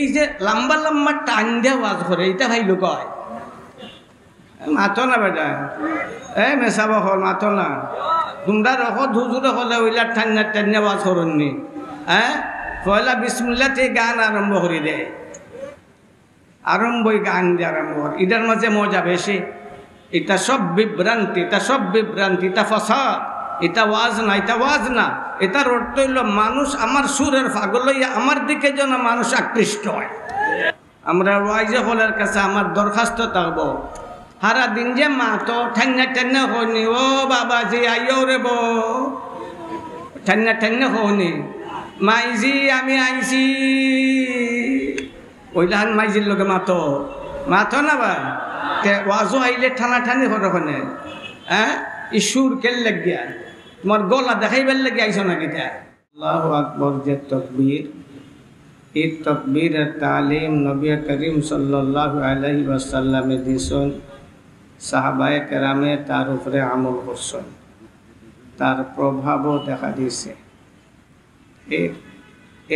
এই যে লম্বা লম্বা টান দেওয়া ওয়াজ করে এটা ভাই লোক হয় মাথো না বেটা এই মেসাব হল মাথো না তোমরা রহ ধুজুরে হলে ওইলা টান্না টান্না ওয়াজ করনি হ্যাঁ পয়লা বিসমিল্লাহ থেকে গান আরম্ভ করে দেয় আরম্ভই গান দিয়ে আরম্ভ হয় এটার মাঝে মজা বেশি এটা সব বিভ্রান্তি এটা সব বিভ্রান্তি এটা ফাসাদ এটা ওয়াজ না এটা ওয়াজ না এটার অর্থ হইল মানুষ আমার সুরের পাগল হইয়া আমার দিকে যেন মানুষ আকৃষ্ট হয় আমরা ওয়াইজে হলের কাছে আমার দরখাস্ত থাকবো সারা দিন যে মা তো ঠান্না ঠান্না হয়নি ও বাবা যে আইও রে বো ঠান্না ঠান্না হয়নি মাইজি আমি আইছি ওইলাহান মাইজির লগে মাতো মাতো না বা ওয়াজও আইলে ঠানা ঠানি হরখানে হ্যাঁ এই সুর কেল লাগিয়া তোমার গলা দেখাইবার লাগে আইস না কিটা আল্লাহু আকবার যে তকবীর এই তকবীর আর তালিম নবী করিম সাল্লাল্লাহু আলাইহি ওয়াসাল্লামে দিয়েছেন সাহাবায়ে কেরামে তার উপরে আমল করছেন তার প্রভাবও দেখা দিয়েছে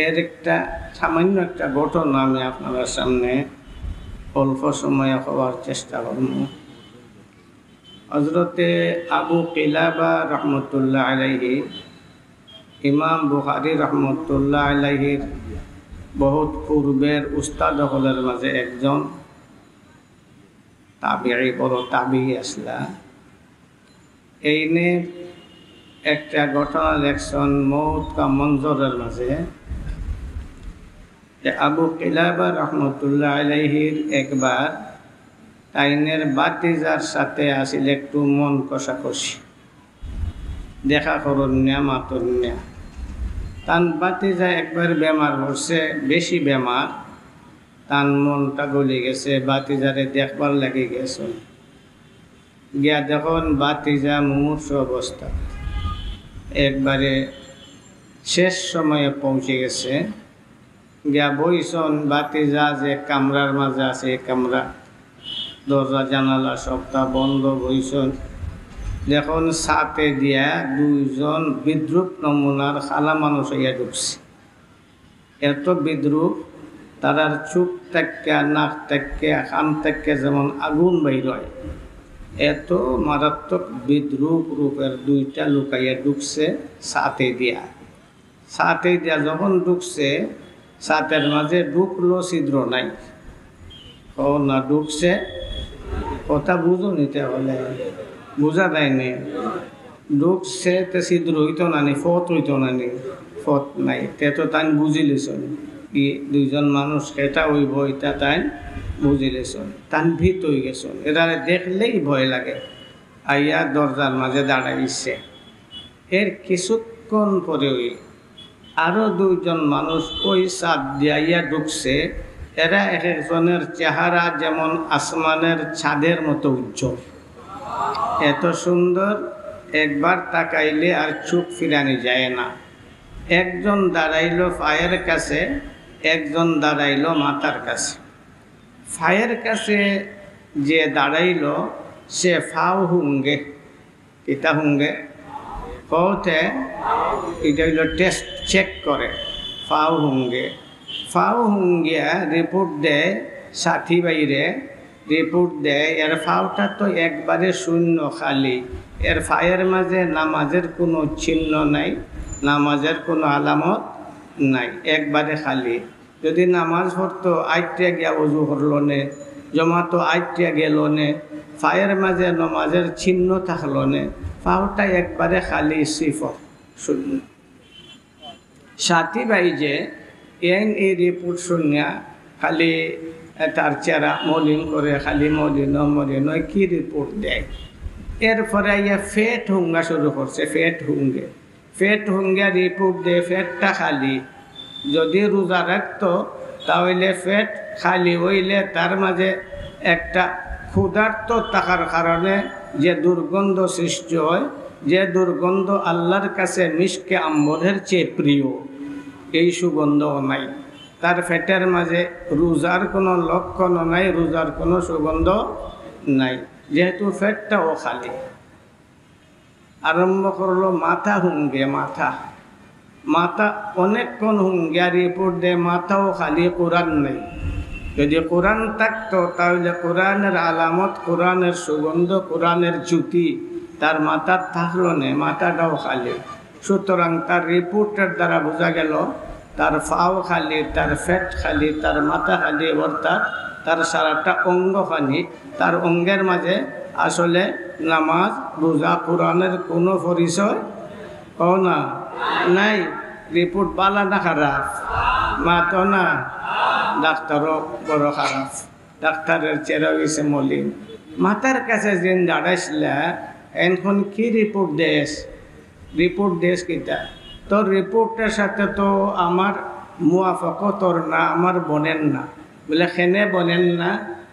এর একটা সামান্য একটা ঘটনা আমি আপনাদের সামনে অল্প সময়ে হওয়ার চেষ্টা করব হজরতে আবু কিলাবাহ রহমতুল্লাহ আলাইহি ইমাম বুখারি রহমতুল্লাহ আলাইহির বহুত পূর্বের উস্তাদ হলের মাঝে একজন তাবিঈ বড় তাবিঈ আসলা এই নিয়ে একটা ঘটনা লেখছেন মওত কা মঞ্জরের মাঝে আবু কিলাবাহ রহমতুল্লাহ আলাইহির একবার তাইনের বাতিজার সাথে আসিল একটু মন কষাকষি দেখা করুন না মাতুন না তান বাতিজা একবার বেমার হচ্ছে বেশি বেমার তান মনটা গলে গেছে বাতিজারে দেখবার লাগে গেছে গিয়া দেখুন বাতিজা মুমূর্ষ অবস্থা একবারে শেষ সময়ে পৌঁছে গেছে গিয়া বইসন বাতিজা যে কামরার মাঝে আছে কামরা দরজা জানালা সবটা বন্ধ বইসন দেখুন সাথে দিয়া দুইজন বিদ্রুপ নমুনার খালা মানুষ হইয়া ঢুকছে এত বিদ্রুপ তারার চোখ থেকে নাক থেকে কান থেকে যেমন আগুন বাইর হয় এত মারাত্মক বিদ্রুপ রূপের দুইটা লুকাইয়া ঢুকছে সাথে দিয়া যখন ঢুকছে সাতের মাঝে ঢুকলো ছিদ্র নাই ও না ঢুকছে কথা বুঝো নিতে হলে বোঝা দেয়নি ঢুকছে তে ছিদ্র হইতো না নি ফত হইতো না নি ফত নাই তে তো তাই বুঝি লেছন কি দুইজন মানুষ এটা হইব এটা তাই বুঝি লেছন তান ভিত হয়ে গেছন এটা দেখলেই ভয় লাগে আইয়া দরজার মাঝে দাঁড়াইছে এর কিছুক্ষণ পরে ওই আরও দুইজন মানুষ ওই চাপ দিয়া ঢুকছে এরা এক একজনের চেহারা যেমন আসমানের ছাদের মতো উজ্জ্বল এত সুন্দর একবার তাকাইলে আর চোখ ফিরানি যায় না একজন দাঁড়াইল পায়ের কাছে একজন দাঁড়াইল মাথার কাছে পায়ের কাছে যে দাঁড়াইল সে ফাও হুঙ্গে এটা হুঙ্গে কওতে এটা হইল টেস্ট চেক করে ফাও হুঙ্গে রিপোর্ট দেয় সাথী বাইরে রিপোর্ট দেয় এর ফাওটা তো একবারে শূন্য খালি এর ফায়ের মাঝে নামাজের কোনো চিহ্ন নাই নামাজের কোনো আলামত নাই একবারে খালি যদি নামাজ পড়তো আইটিয়া গিয়া অজু করল নে জমাতো আইটিয়া গেল নে ফায়ের মাঝে নামাজের চিহ্ন থাকল নে ফাওটা একবারে খালি সিফর শূন্য সাথী বাই যে এন এ রিপোর্ট শুনিয়া খালি তার চেহারা মলিন করে খালি মলিন মলিন কি রিপোর্ট দেয় এরপরে ইয়ে ফেট হুঙ্গা শুরু করছে ফেট হুঙ্গা রিপোর্ট দেয় ফেটটা খালি যদি রোজা রাখতো তাহলে ফেট খালি হইলে তার মাঝে একটা ক্ষুধার্ত থাকার কারণে যে দুর্গন্ধ সৃষ্টি হয় যে দুর্গন্ধ আল্লাহর কাছে মিশকে আম্বরের চেয়ে প্রিয় এই সুগন্ধও নাই তার ফেটের মাঝে রোজার কোনো লক্ষণ নাই রোজার কোনো সুগন্ধ নাই যেহেতু ফেটটাও খালি আরম্ভ করলো মাথা হুঙ্গে মাথা মাথা অনেকক্ষণ হুঙ্গারি পড়লে মাথাও খালি কোরআন নেই। যদি কোরআন থাকতো তাহলে কোরআনের আলামত, কোরআনের সুগন্ধ, কোরআনের জুতি তার মাথার থাকলো না, মাথাটাও খালি। সুতরাং তার রিপোর্টের দ্বারা বোঝা গেল তার ফাও খালি, তার ফ্যাট খালি, তার মাথা খালি, অর্থাৎ তার সারাটা অঙ্গ খালি। তার অঙ্গের মাঝে আসলে নামাজ, রোজা, কোরআনের কোনো পরিচয় ও না নাই। রিপোর্ট বালা না খারাপ, মাতো না, ডাক্তারও বড় খারাপ, ডাক্তারের চেরা গেছে মলিন। মাতার কাছে যেন দাঁড়াইছিল এখন কি রিপোর্ট দেশ, রিপোর্ট দেশ কিতা, তোর রিপোর্টের সাথে তো আমার মুয়াফাক তোর না, আমার বনেন না। বলে খেনে বনেন না?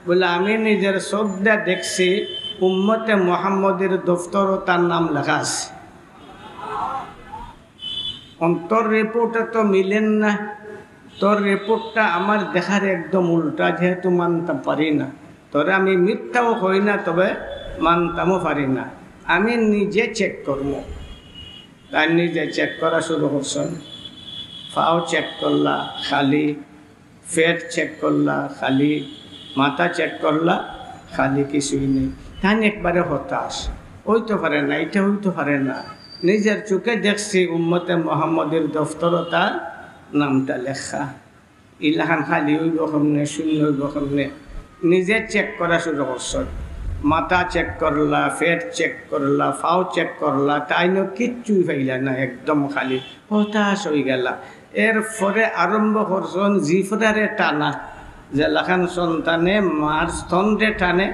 বলে আমি নিজের শ্রদ্ধা দেখছি উম্মতে মোহাম্মদের দফতরও তার নাম লেখা আছে, তোর রিপোর্টে তো মিলেন না, তোর রিপোর্টটা আমার দেখার একদম উল্টা, যেহেতু মানতে পারি না তোরে, আমি মিথ্যাও হই না তবে মানতামও পারি না, আমি নিজে চেক করবো। তার নিজে চেক করা শুরু করছেন, ফাও চেক করলা খালি, পেট চেক করলা খালি, মাথা চেক করলা খালি, কিছুই নেই। তাই একবারে হতাশ, হইতে পারে না, এটা হইতে পারে না, নিজের চোখে দেখছি উম্মতে মোহাম্মদের দফতরতা নামটা লেখা, ইলাহান খালি ওই গখমনে, শূন্য ওই গখমনে। নিজে চেক করা শুরু করছেন, মাথা চেক করলা, পেট চেক করলা, ফাও চেক করলা, তাই ন কিচ্ছুই পাইলা না, একদম খালি, হতাশ হয়ে গেলা। এরপরে আরম্ভ করছেন জিফরারে টানা, যে লাখান সন্তানে মার স্তনে টানে,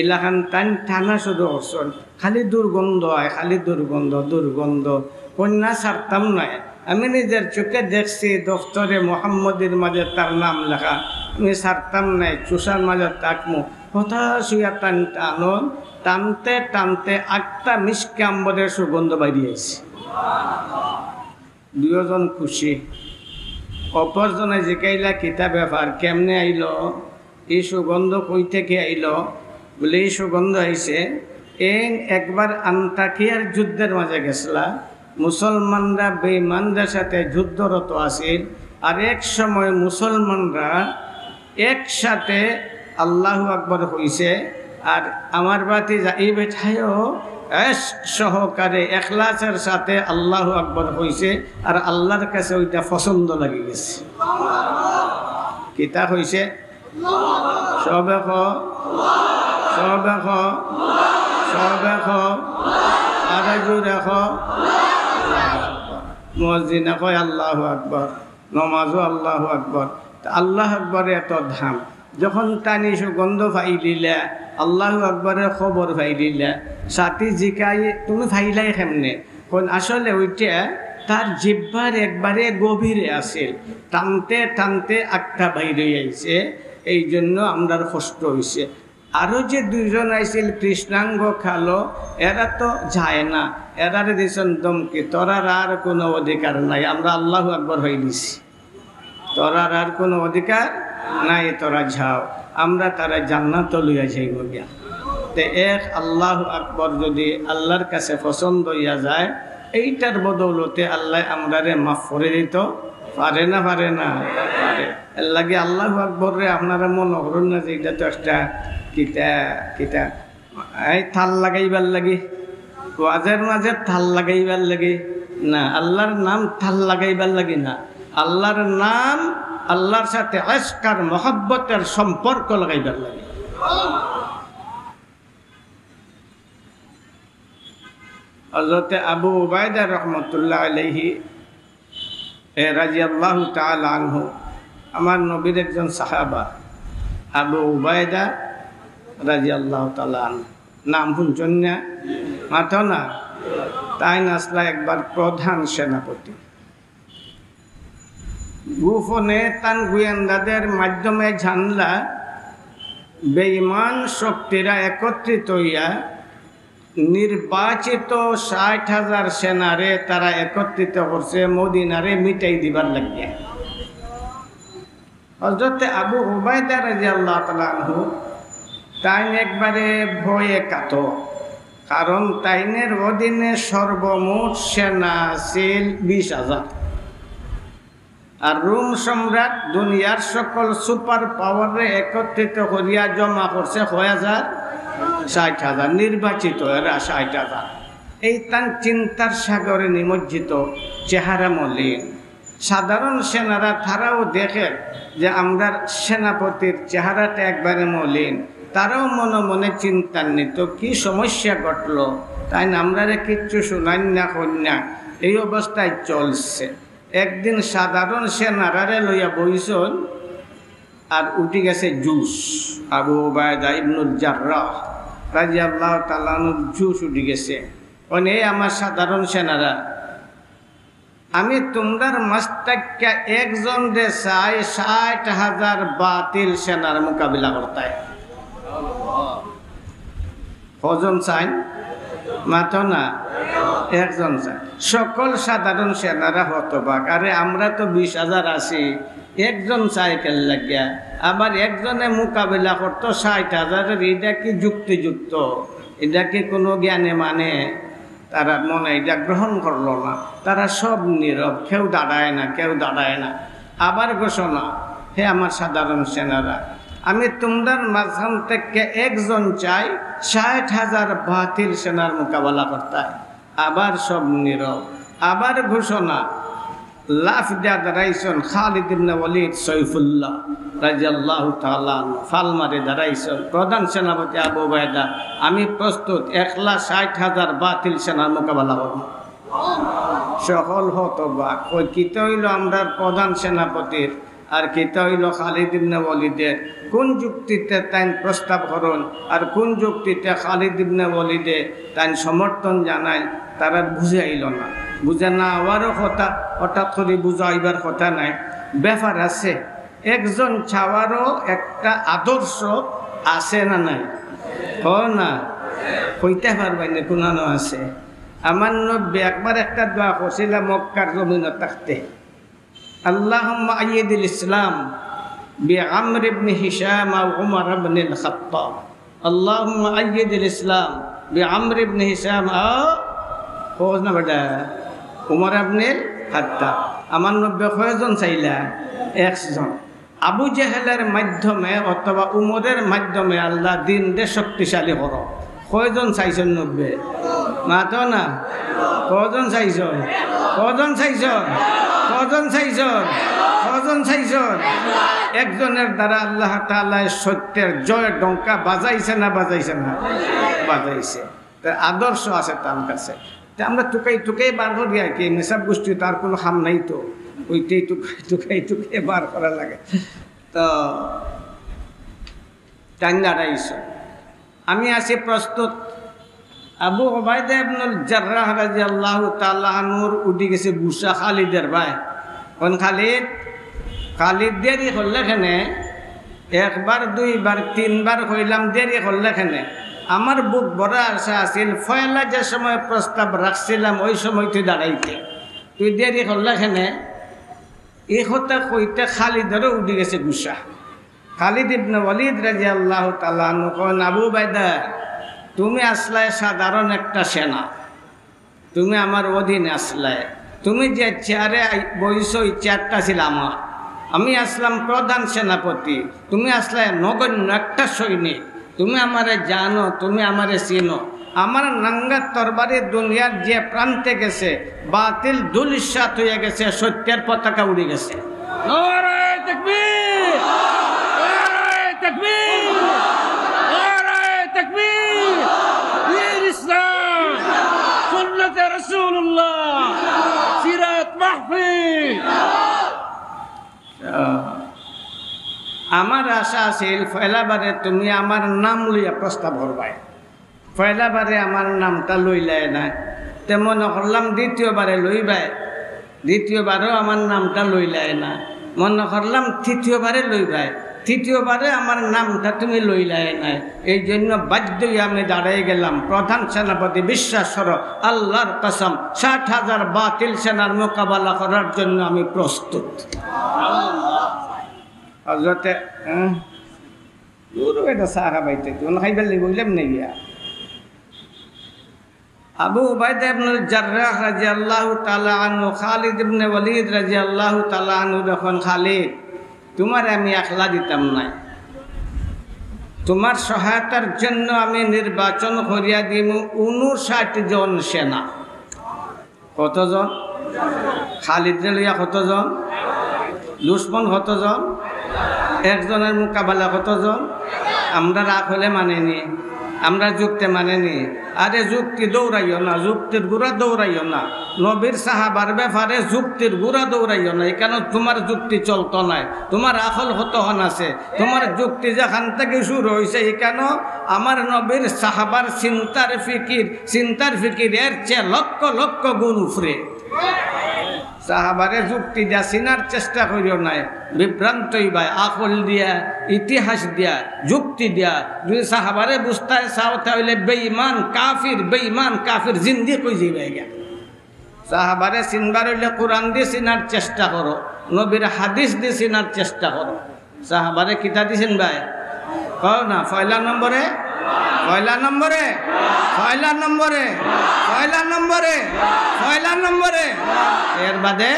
এলাখান টান টানা শুধু করছেন। খালি দুর্গন্ধ হয়, খালি দুর্গন্ধ দুর্গন্ধ, কন্যা ছাড়তাম নয়। আমি নিজের চোখে দেখছি দফতরে মোহাম্মদের মাঝে তার নাম লেখা, আমি ছাড়তাম নাই, চুষার মাঝে তাকমু। হতাশ হইয়া টান টানন, টানতে টানতে আটটা মিষ্টি আম্বরের সুগন্ধ বাড়িয়েছে। দুজন খুশি, অপরজনে জিকাইলা কিতা ব্যাপার, কেমনে আইল এই সুগন্ধ, কই থেকে আইল? বলে এই সুগন্ধ আইছে এন একবার আন্তাকিয়ার যুদ্ধের মাঝে গেছিলা, মুসলমানরা বেঈমানদের সাথে যুদ্ধরত আছিল, আর এক সময় মুসলমানরা একসাথে আল্লাহু আকবর হইছে, আর আমার বাতি যা এই বেঠায়ও সহকারে এখলাসের সাথে আল্লাহু আকবর হইছে, আর আল্লাহর কাছে ওইটা পছন্দ লাগে গেছে। কিতা হইছে? সবে খ সবে খ সবে খ আরে জোরে খ, মুয়াজ্জিন কয় আল্লাহু আকবর, নমাজও আল্লাহু আকবর। আল্লাহু আকবরে এত ধাম, যখন টানি সুগন্ধ ফাই দিলা, আল্লাহু আকবরের খবর ফাই দিলা, সাথী জিকাই তুমি ফাইলাই কেমনে? কোন আসলে ওইটা তার জিব্বার একবারে গভীরে আসিল, টানতে টানতে আটটা বাইরে আইছে, এই জন্য আমরার কষ্ট হয়েছে। আরও যে দুইজন আইছিল কৃষ্ণাঙ্গ খালো, এরা তো যায় না, এরারে দিয়েছেন দমকে, তোরার আর কোনো অধিকার নাই, আমরা আল্লাহু আকবর হয়ে দিছি, তোরার আর কোনো অধিকার নাই, তোরা যাও, আমরা তারা জান্নাত লইয়া যাই গিয়া। তে এক আল্লাহু আকবর যদি আল্লাহর কাছে পছন্দ হইয়া যায়, এইটার বদৌলতে আল্লাহ আমরারে মাফ করে দিত পারে না, পারে না, পারে। এর লাগে আল্লাহু আকবরে আপনারা মনে করেন না যে এটা তো একটা কিতা কিতা এই থাল লাগাইবার লাগে, ওয়াজের মাঝে থাল লাগাইবার লাগে না, আল্লাহর নাম থাল লাগাইবার লাগে না, আল্লাহর নাম আল্লাহর সাথে আজকার মহব্বতের সম্পর্ক লাগাইবার লাগে। হযরত আবু উবাইদা রাহমাতুল্লাহ আলাইহি রাদিয়াল্লাহু তাআলা আনহু, আমার নবীর একজন সাহাবা আবু উবাইদা রাদিয়াল্লাহু তাআলা আনহু, নাম শুনছেন না? মাথা না, তাই নাসলা একবার প্রধান সেনাপতি, গুফনে তান গোয়েন্দাদের মাধ্যমে জানলা বেঈমান শক্তিরা একত্রিত হইয়া নির্বাচিত ৬০,০০০ সেনারে তারা একত্রিত করছে মদিনারে মিটাই দিবার লাগিয়া। হযরত আবু উবাইদা রাদিয়াল্লাহু তাআলা আনহু তাই একবারে ভয়ে কাতর, কারণ তাইনের অধীনে সর্বমোট সেনা ছিল ২০,০০০। আর রোম সম্রাট দুনিয়ার সকল সুপার পাওয়ারে একত্রিত করিয়া জমা করছে ৬০০০০ নির্বাচিত এরা ৬০০০০। এই তার চিন্তার সাগরে নিমজ্জিত চেহারা মলিন সাধারণ সেনারা তারাও দেখে যে আমরা সেনাপতির চেহারাটা একবারে মলিন, তারাও মনে মনে চিন্তান্বিত কি সমস্যা ঘটলো, তাই আমরা কিচ্ছু শুনাই না কন্যা। এই অবস্থায় চলছে। একদিন সাধারণ সেনারারে লইয়া বইসন আর উঠে গেছে জুস, আবু উবায়দা ইবনে আল-জাররাহ রাদিয়াল্লাহু তাআলা আনহুর জুস উঠে গেছে। মানে আমার সাধারণ সেনারা, আমি তোমরার মাস্তাক্কা একজন রে চাই ৬০,০০০ বাতিল সেনার মোকাবিলা করতে। কজন চাই? মাত্র না একজন চাই। সকল সাধারণ সেনারা হতবাক, আরে আমরা তো ২০,০০০ আছি, একজন চাইকেল লাগিয়া আবার একজনে মোকাবিলা করতো ৬০,০০০। এটা কি যুক্তিযুক্ত? এটা কি কোনো জ্ঞানে মানে? তারা মনে এটা গ্রহণ করলো না, তারা সব নীরব, কেউ দাঁড়ায় না, কেউ দাঁড়ায় না। আবার ঘোষণা, হে আমার সাধারণ সেনারা, আমি তোমাদের মাঝখান থেকে একজন চাই ৬০,০০০ বাতিল সেনার মোকাবেলা করতে। আবার সব নীরব। আবার ঘোষণা, লাফ দিয়া দাঁড়াইছেন খালিদ ইবনে ওয়ালিদ সাইফুল্লাহ রাদিয়াল্লাহু তাআলা, ফালমারে দাঁড়াইছেন প্রধান সেনাপতি আবু উবায়দা, আমি প্রস্তুত, ৬০,০০০ বাতিল সেনার মোকাবেলা করব। সকল হতবাক, কিতা হইল আমরা প্রধান সেনাপতির আর কিতা হইল খালিদ ইবনে ওয়ালিদের? কোন যুক্তিতে তাই প্রস্তাব করুন আর কোন যুক্তিতে খালিদ ইবনে ওয়ালিদে তাই সমর্থন জানায়? তারা বুঝাইল না। বুঝা না আবারও কথা, হঠাৎ করে বুঝাইবার কথা নাই, ব্যাপার আছে। একজন ছাওয়ারও একটা আদর্শ আছে না নাই? না কইতে পারবাই না কোনানো আছে। আমার নব্বী একবার একটা দোয়া করছিলাম মক্কার জমিনে থাকতে, আল্লাহুম্মা আইয়িদিল ইসলাম বিআমর ইবনে হিশাম ওয়া উমর ইবনে আল খাত্তাব, আল্লাহুম্মা আইয়িদিল ইসলাম বিআমর ইবনে হিশাম খোঁজ না বেটা উমর ইবনে আল খাত্তাব। আমার নব্বী কয়জন চাইলা? একজন। আবু জাহেলের মাধ্যমে অথবা উমরের মাধ্যমে আল্লাহ দিন দে শক্তিশালী করো। কয়জন চাইছেন? নব্বী। মাত না কজন চাইছেন? কজন চাইছেন? কজন চাইছেন? কজন চাইছেন? একজনের দ্বারা আল্লাহ তাআলা সত্যের জয় ডঙ্কা বাজাইছে না বাজাইছে না? বাজাইছে। তার আদর্শ আছে তার কাছে। তা আমরা টুকাই টুকাই বার করি আর কি, নেশাব গোষ্ঠী তার কোনো হাম নাই, তো ওইটাই টুকাই টুকাই টুকাই বার করা লাগে। তো টাইনারাইছ, আমি আছি প্রস্তুত। আবু উবায়দা ইবনে আল-জাররাহ রাদিয়াল্লাহু তাআলা আনহুর উঠে গেছে গুসা খালিদের ভাই। কোন খালিদ? খালিদ দেরি করলে কেনে? একবার দুইবার তিনবার কইলাম দেরি করলে কেনে? আমার বুক বড় আশা আছিল ফয়লা যে সময় প্রস্তাব রাখছিলাম ওই সময় তুই দাঁড়াইতে, তুই দেরি করলে কেনে? এই কথা কইতে খালিদেরও উঠে গেছে গুসা। খালিদ ইবনে ওয়ালিদ রাদিয়াল্লাহু তাআলা আনহু কোন, আবু উবায়দা, তুমি আসলায় সাধারণ একটা সেনা, তুমি আমার অধীনে আসলায়, তুমি যে চেয়ারে বইছ ওই চেয়ারটা ছিল আমার, আমি আসলাম প্রধান সেনাপতি, তুমি আসলায় নগণ্য একটা সৈনিক, তুমি আমারে জানো, তুমি আমারে চিনো। আমার নাঙ্গা তরবারি দুনিয়ার যে প্রান্তে গেছে বাতিল ধূলিসাৎ হয়ে গেছে, সত্যের পতাকা উড়ে গেছে। নারায়ে তাকবীর, নারায়ে তাকবীর, নারায়ে তাকবীর, দীন ইসলাম, সুন্নতে রাসূলুল্লাহ, সিরাত মাহফুজ। আমার আশা আছিল ফয়লাবারে তুমি আমার নাম লইয়া প্রস্তাব করবাই, ফয়লাবারে আমার নামটা লইলায় না, তেমন করলাম দ্বিতীয়বারে লইবাই, দ্বিতীয়বারেও আমার নামটা লইলায় না, মনে করলাম তৃতীয়বারে লইবাই, তৃতীয়বারে আমার নামটা তুমি লইলায় না। এই জন্য বাধ্যই আমি দাঁড়াই গেলাম, প্রধান সেনাপতি, বিশ্বাস করো আল্লাহর কসম ৬০,০০০ বাতিল সেনার মোকাবেলা করার জন্য আমি প্রস্তুত। হজরতে দূর এটা সাহাবাইতে কোন খাইবার লাগি বললাম না গিয়া Abu Ubaydah ibn al-Jarrah radhiyallahu ta'ala anhu, Khalid ibn Walid radhiyallahu ta'ala anhu, যখন খালিদ তোমার আমি একলা দিতাম না, তোমার সহায়তার জন্য আমি নির্বাচন করিয়া দিমু 59 জন সেনা। কতজন? খালিদ লইয়া কতজন? দুশমন কতজন? একজনের মোকাবেলা কতজন? আমরা রাগ হলে মানে নি, আমরা যুক্তি মানে নি। আরে যুক্তি দৌড়াইও না, যুক্তির গুড়া দৌড়াইও না, নবীর সাহাবার ব্যাপারে যুক্তির গুড়া দৌড়াইও না, কেন তোমার যুক্তি চলতো নাই, তোমার আখল হতহন আছে, তোমার যুক্তি যেখান থেকে শুরু হয়েছে কেন আমার নবীর সাহাবার চিন্তার ফিকির এর চেয়ে লক্ষ লক্ষ গুণ উফরে। সাহাবারে যুক্তি দিয়া চিনার চেষ্টা করিও নাই, বিভ্রান্তই ভাই আকল দিয়া, ইতিহাস দিয়া, যুক্তি দিয়া যদি সাহাবারে বুঝতায় চাও তাহলে বেঈমান কাফির জিন্দি কই যাবে গিয়া। সাহাবারে চিনবার হইলে কোরআন দিয়ে চিনার চেষ্টা করো, নবীর হাদিস দিয়ে চিনার চেষ্টা করো। সাহাবারে কিতা দিছেন ভাই কও না? পয়লা নম্বরে এর বাদে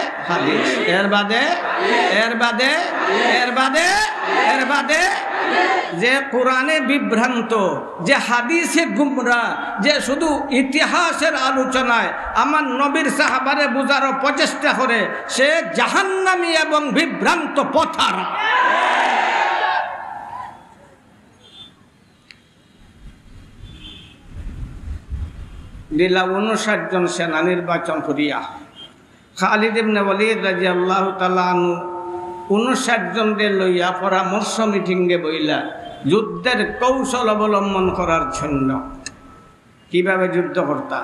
যে কোরআনে বিভ্রান্ত, যে হাদিসে গুমরা, যে শুধু ইতিহাসের আলোচনায় আমার নবীর সাহাবারে বুঝারও প্রচেষ্টা করে সে জাহান্নামী এবং বিভ্রান্ত পথহারা। দিলা 59 জন সেনা নির্বাচন করিয়া, খালিদ ইবনে ওয়ালিদ রাদিয়াল্লাহু তাআলা আনহু 59 জনদের লইয়া পরামর্শ মিটিংয়ে বইলা যুদ্ধের কৌশল অবলম্বন করার জন্য কিভাবে যুদ্ধ করতা।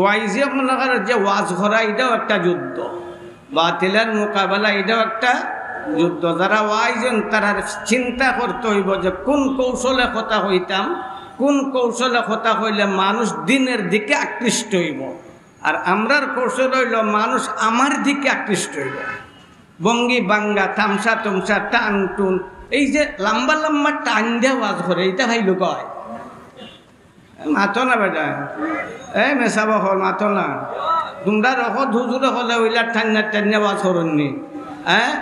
ওয়াইজে মনে করে যে ওয়াজ করা এটাও একটা যুদ্ধ, বাতিলের মোকাবেলা এটাও একটা যুদ্ধ। যারা ওয়াইজন তারা চিন্তা করতে হইব যে কোন কৌশলে কথা হইতাম, কোন কৌশলে কথা হইলে মানুষ দিনের দিকে আকৃষ্ট হইব, আর আমরার কৌশল হইল মানুষ আমার দিকে আকৃষ্ট হইব। বঙ্গি বাঙ্গা, তামসা তুমসা, টান টুন, এই যে লম্বা লম্বা টান দিয়ে ওয়াজ করে এইটা ভাইলো কয় মাতো না বেটা, এই মেসাব হল মাতো না, তোমরা রহ ধুজুরে হলে ওইলা টান্না টান্না ওয়াজ করুননি। হ্যাঁ,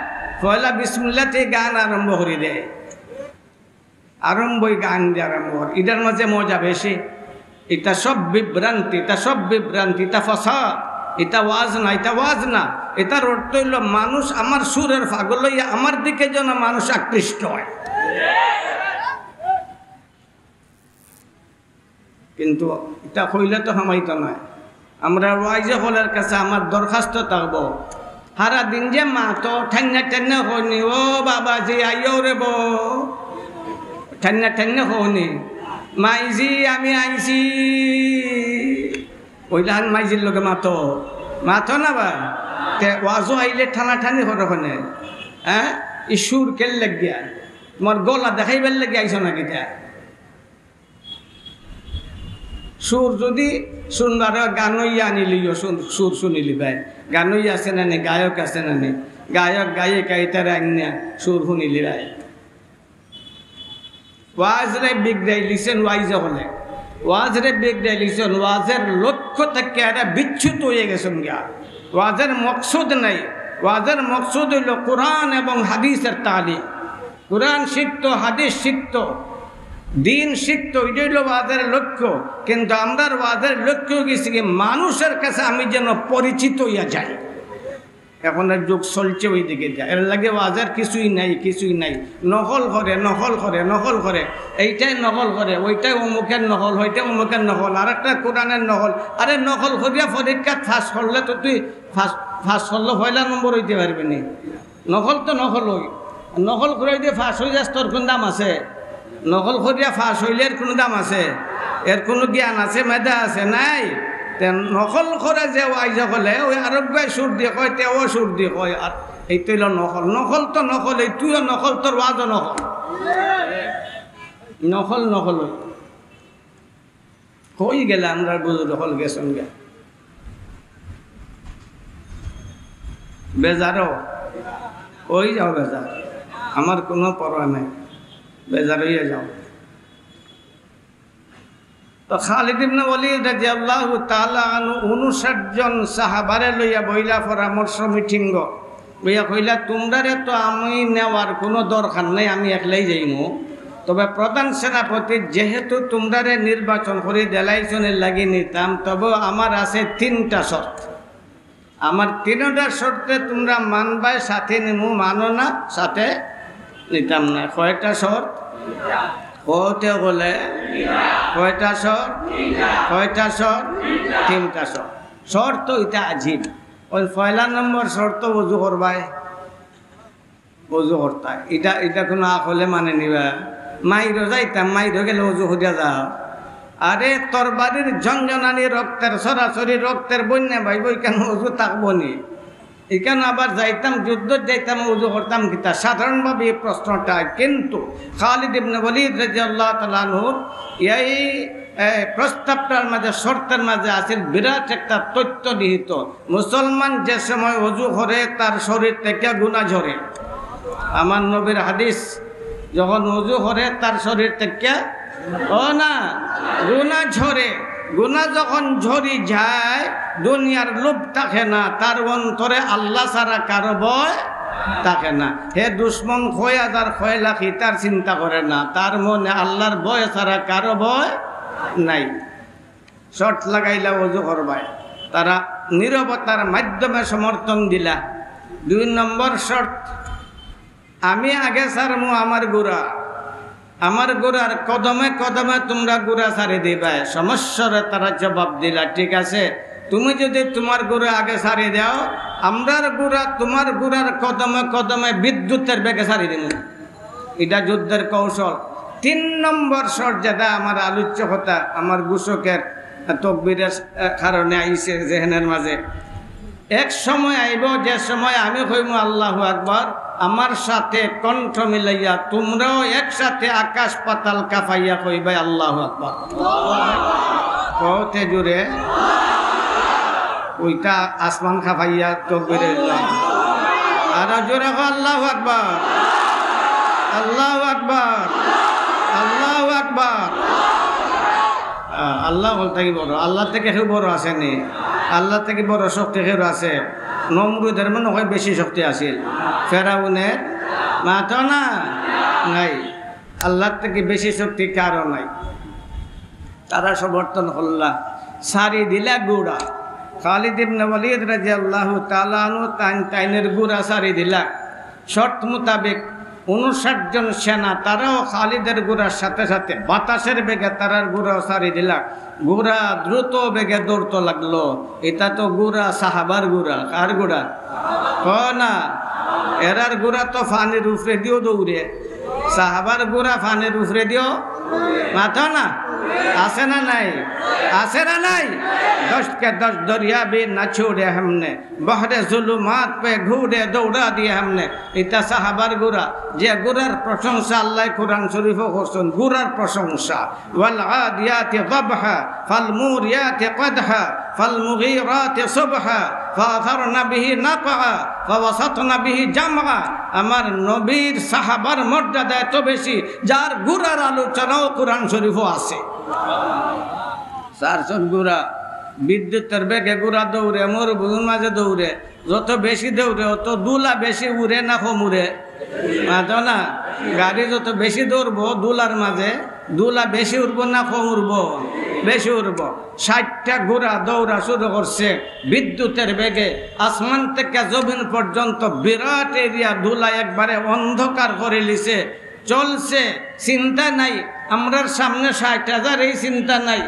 পয়লা বিসমিল্লাতে গান আরম্ভ করি দেয়, আরম্ভই গান দিয়ে আরম্ভ, এটার মাঝে মজা বেশি। এটা সব বিভ্রান্তি, এটা ফসাদ, এটা ওয়াজ না। এটার অর্থ হইল মানুষ আমার সুরের ফাগল হইয়া আমার দিকে যেন মানুষ আকৃষ্ট হয়। কিন্তু এটা হইলে তো সময়টা নয়, আমরা ওয়াইজে হলের কাছে আমার দরখাস্ত থাকবো সারা দিন যে মাতো ঠান্না ঠান্না হয়নি, ও বাবা যে আইও রে বো ঠান্না ঠান্না হওনি, মাইজি আমি আইছি, ওইলাহান মাইজির লগে মাতো না বা ওয়াজও আইলে ঠানা ঠানি হরখনে। হ্যাঁ, ইসুর কেল লাগিয়া তোমার গলা দেখাইবার লাগে আইছ না কিটা? সুর যদি সুন্দর গানইয়া আনিলিও, সুর শুনিলি ভাই, গানইয়া আছে না নেই, গায়ক আছে না নেই, গায়ক গায়ে গাইতারে আনিয়া সুর শুনিলি ভাই। ওয়াজরে বিগড়াইলিছেন, ওয়াইজ হলে ওয়াজরে বিগড়াইলিছেন, ওয়াজের লক্ষ্য থেকে এরা বিচ্ছুত হয়ে গেছেন গা। ওয়াজের মকসুদ নাই, ওয়াজের মকসুদ হইল কোরআন এবং হাদিসের তালিম। কোরআন শিখত, হাদিস শিখত, দিন শিখত, এটা হইল ওয়াজের লক্ষ্য। কিন্তু আমরা ওয়াজের লক্ষ্য গেছি কি মানুষের কাছে আমি যেন পরিচিত হইয়া যাই। এখন আর যুগ চলছে ওই দিকে যায়, এর লাগে ওয়াজের কিছুই নাই। নকল করে এইটাই নকল করে, ওইটাই অমুকের নকল, ওইটাই অমুকের নকল, আর একটা কোরআনের নকল। আরে নকল করিয়া পরীক্ষা ফাঁস করলে তো তুই ফাঁস করলে পয়লা নম্বর হইতে পারবি নি, নকল তো নকল করে দিয়ে ফাঁস হয়ে যাস, তোর কোন দাম আছে? নকল করিয়া ফাঁস হইলে এর কোনো দাম আছে? এর কোনো জ্ঞান আছে, মেধা আছে? নাই। নকল করে যে ওয়াইজ হলে ওই আরব্বাই সুর দিয়ে কয়, তেও সুর দিয়ে কয়, আর এই তৈল নকল, এই তুইও নকল, তোর ওয়াজও নকল। হয়ে গেলে আমরা বুঝু নকল গেছেন গে বেজারও ওই যাও, বেজার আমার কোনো পরোয়া নাই, বেজার হইয়া যাও। তো খালিদ ইবনে ওয়ালিদ রাদিয়াল্লাহু তাআলা আনহু 59 জন সাহাবারে লইয়া বইলা পরামর্শ মিটিং লইয়া কইলা তোমরারে তো আমি নেওয়ার কোনো দরকার নাই, আমি একলাই যাইমু। তবে প্রধান সেনাপতি যেহেতু তোমরারে নির্বাচন করে দেলাইছনের লাগি নিতাম, তবে আমার আছে তিনটা শর্ত। আমার তিনটা শর্তে তোমরা মানবায় সাথে নিমু, মানো না সাথে নিতাম না। কয়টা শর্ত? কয়টা বলে? কয়টা শর্ত? কয়টা শর্ত? তিনটা শর্ত। শর্ত এটা আজীব। ওই পয়লা নম্বর শর্ত ওযু করবাই, ওযু করতা এটা এটা কোনো আকলে মানে নিবা। মাইরো যাইতাম, মাইরো গেলে ওযু হইয়া যাও। আরে তরবারির ঝঞ্ঝনানি রক্তের সরাসরি রক্তের বন্যা ভাই বই কেন ওযু থাকবো নি? এখানে আবার যাইতাম যুদ্ধ যাইতাম ওযু করতাম কিতা? সাধারণভাবে এই প্রশ্নটা, কিন্তু খালিদ ইবনে ওয়ালিদ রাদিয়াল্লাহু তাআলা আনহু এই প্রস্তাবটার মাঝে শর্তের মাঝে আছে বিরাট একটা তথ্য নিহিত। মুসলমান যে সময় ওযু করে তার শরীর থেকে গুনাহ ঝরে। আমার নবীর হাদিস, যখন ওযু করে তার শরীর থেকে ও না গুনাহ ঝরে। গুনাহ যখন ঝরি যায় দুনিয়ার লোভ থাকে না, তার অন্তরে আল্লাহ ছাড়া কারো ভয় থাকে না। হে দুশ্মন খয় হাজার খয় লাখি তার চিন্তা করে না, তার মনে আল্লাহর ভয় ছাড়া কারো ভয় নাই। শর্ট লাগাইলা ওযু করবাই, তারা নীরবতার মাধ্যমে সমর্থন দিলা। দুই নম্বর শর্ত, আমি আগে সারমু আমার গুরা, আমার গোড়ার কদমে কদমে তোমরা গোড়া ছাড়ে দিবে। সমস্যারে তারা জবাব দিলা, ঠিক আছে তুমি যদি তোমার গোড়া আগে ছাড়িয়ে দাও, আমরার গোড়া তোমার গোড়ার কদমে কদমে বিদ্যুতের বেগে ছাড়িয়ে দেব। এটা যুদ্ধের কৌশল। তিন নম্বর শর্ট, যেটা আমার আলোচ্য কথা আমার ঘোষকের তকবীরের কারণে আইসে জেহেনের মাঝে, এক সময় আইব যে সময় আমি কইমু আল্লাহু আকবার, আমার সাথে কণ্ঠ মিলাইয়া তোমরাও একসাথে আকাশ পাতাল কাঁপাইয়া কইবা আল্লাহু আকবার। কওতে জুড়ে ওইটা আসমান কাঁপাইয়া তকবীরে আর জোরে আল্লাহু আকবার, আল্লাহু আকবার, আল্লাহু আকবার। আল্লাহ বলতে কি বড়, আল্লাহ থেকে কেউ বড় আসেনি, আল্লাহ থেকে বড় শক্তি কেউ আছে? নমরুদের মনে হয় বেশি শক্তি আসিল, ফেরাউনের মাথা না নাই, আল্লাহর থেকে বেশি শক্তি কারো নাই। তারা সমর্থন হল্লা, সারি দিলা গুড়া। খালিদ ইবনে ওয়ালিদ রাদিয়াল্লাহু তাআলা আনহু তাইনের গুড়া সারি দিলা। শর্ত মোতাবেক 59 জন সেনা তারাও খালিদের গুড়ার সাথে সাথে বাতাসের বেগে তারার গুড়াও সারি দিলা। গুড়া দ্রুত বেগে দৌড়তে লাগলো। এটা তো গুড়া সাহাবার গুড়া, কার গুড়া না? এরার গুড়া তো ফানের উফরে দিও দৌড়ে, সাহাবার গুড়া ফানের উফরে দিও মাথা না আসে না নাই, আসে না নাই। 10 के 10 दरिया भी न छोड़े हमने, बहरे जुलुमात पे घूरे दौड़ा दिए हमने। इतना साहबार गुरा, जे गुरार प्रशंसा अल्लाह कुरान शरीफ होसन गुरार प्रशंसा। वल आदियाति दबहा, फल मूरियाति कदहा, फल मुगीराति सुबहा, फाथरना बिही नकआ, ফাওয়াসাতনা বিহি জামআ। আমার নবীর সাহাবার মর্যাদা এত বেশি যার গুরার আলোচনাও কুরআন শরীফও আছে। চারজন গুরা বিদ্যুতের বেগে গুরা দৌড়ে, মরুভূমির মাঝে দৌড়ে। যত বেশি দৌড়ে অত দুলা বেশি উড়ে না কমুড়ে মাঝে না? গাড়ি যত বেশি দৌড়বো দুলার মাঝে দুলা বেশি উড়বো না কমুড়বো? বেশি উড়বো। 60টা ঘোড়া দৌড়া শুরু করছে বিদ্যুতের বেগে। আসমান থেকে জমিন পর্যন্ত বিরাট এরিয়া ধুলা একবারে অন্ধকার করে লিছে। চলছে, চিন্তা নাই আমরার সামনে 60,000, এই চিন্তা নাই,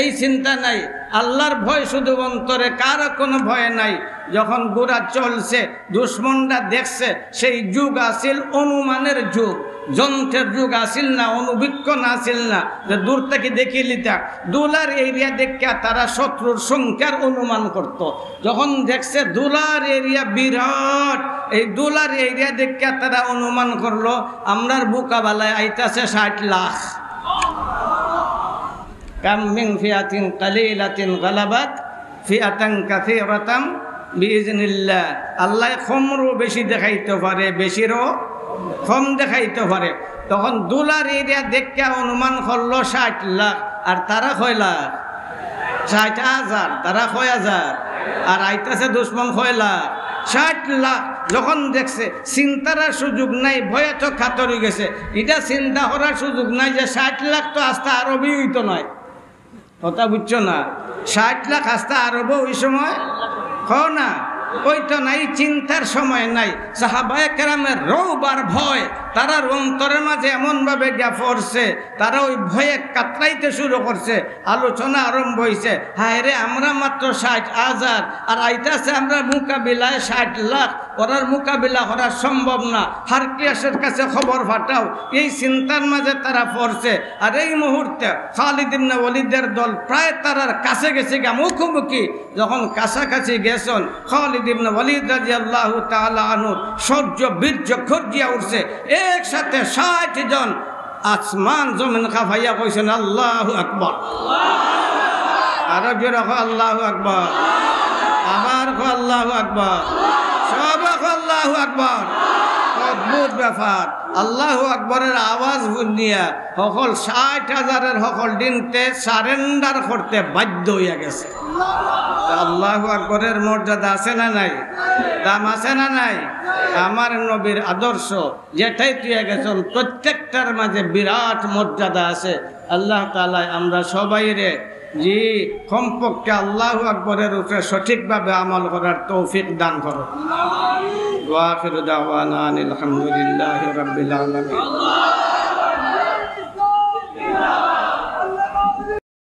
এই চিন্তা নাই। আল্লাহর ভয় শুধু অন্তরে, কারো কোনো ভয় নাই। যখন ঘোড়া চলছে দুশ্মনরা দেখছে, সেই যুগ আসিল অনুমানের যুগ, যন্ত্রের যুগ আসিল না, অনুবীক্ষণ আসিল না, যে দূর থেকে দেখিয়ে লিতা। দুলার এরিয়া দেখা তারা শত্রুর সংখ্যার অনুমান করত। যখন দেখছে দুলার এরিয়া বিরাট, এই দুলার এরিয়া দেখা তারা অনুমান করলো আমরার বোকাবালায় আইতাছে 60 লাখ। কাম মিন ফিআতিন কালিলাতিন গালাবাত ফিআতান কাসীরাতাম বিইজনিল্লাহ। আল্লাহ কমরও বেশি দেখাইতে পারে, বেশিরও কম দেখাইতে পারে। তখন দুলার এরিয়া দেখা অনুমান করলো 60 লাখ। আর তারা খয়লার ৬০,০০০, তারা ৬০,০০০, আর আইতাছে দুশ্মন খয়লার ৬০,০০,০০০। যখন দেখছে চিন্তার সুযোগ নাই, ভয়ে তো খাতরি গেছে, এটা চিন্তা করার সুযোগ নাই যে ৬০,০০,০০০ তো আস্তা আরবই হইতো নয়, কথা বুঝছো না? ৬০,০০,০০০ আস্তা আরব ওই সময় হয় না, ওই তো নাই, চিন্তার সময় নাই। সাহাবায়ে কেরামের রৌব আর ভয় তারার অন্তরের মাঝে এমনভাবে গ্যাপ পড়ছে, তারা ওই ভয়ে কাতরাইতে শুরু করছে। আলোচনা আরম্ভ হয়েছে, হায় রে আমরা মাত্র ৬০,০০০ আর আইতাছে আমরা মোকাবিলায় ৬০,০০০, ওরার মোকাবিলা করা সম্ভব না, হারকিয়াসের কাছে খবর ফাটাও। এই চিন্তার মাঝে তারা পড়ছে। আর এই মুহূর্তে খালিদ ইবনে ওয়ালিদের দল প্রায় তারার কাছে গেছে, গা মুখোমুখি। যখন কাছাকাছি গেছেন, খালিদ ইবনে ওয়ালিদ রাদিয়াল্লাহু তাআলা আনহু শৌর্য বীর্য খর্জিয়া উঠছে। একসাথে ৬০ জন আসমান জমিন কাঁপাইয়া কইছেন আল্লাহু আকবার, আরো জোরে কও আল্লাহু আকবার, আবার কও আল্লাহু আকবার, সবাই কও আল্লাহু আকবার। অদ্ভুত ব্যাপার, আল্লাহু আকবরের আওয়াজ শুনিয়া সকল ৬০,০০০-এর সকল দিনতে সারেন্ডার করতে বাধ্য হইয়া গেছে। আল্লাহু আকবরের মর্যাদা আছে না নাই, দাম আছে না নাই? আমার নবীর আদর্শ যেটাই তুইয়া গেছেন প্রত্যেকটার মাঝে বিরাট মর্যাদা আছে। আল্লাহ তাআলা আমরা সবাই রে জি কমপক্ষে আল্লাহু আকবরের উপরে সঠিকভাবে আমল করার তৌফিক দান করো। ওয়া আখিরু দাওয়ানা আলহামদুলিল্লাহি রাব্বিল আলামিন।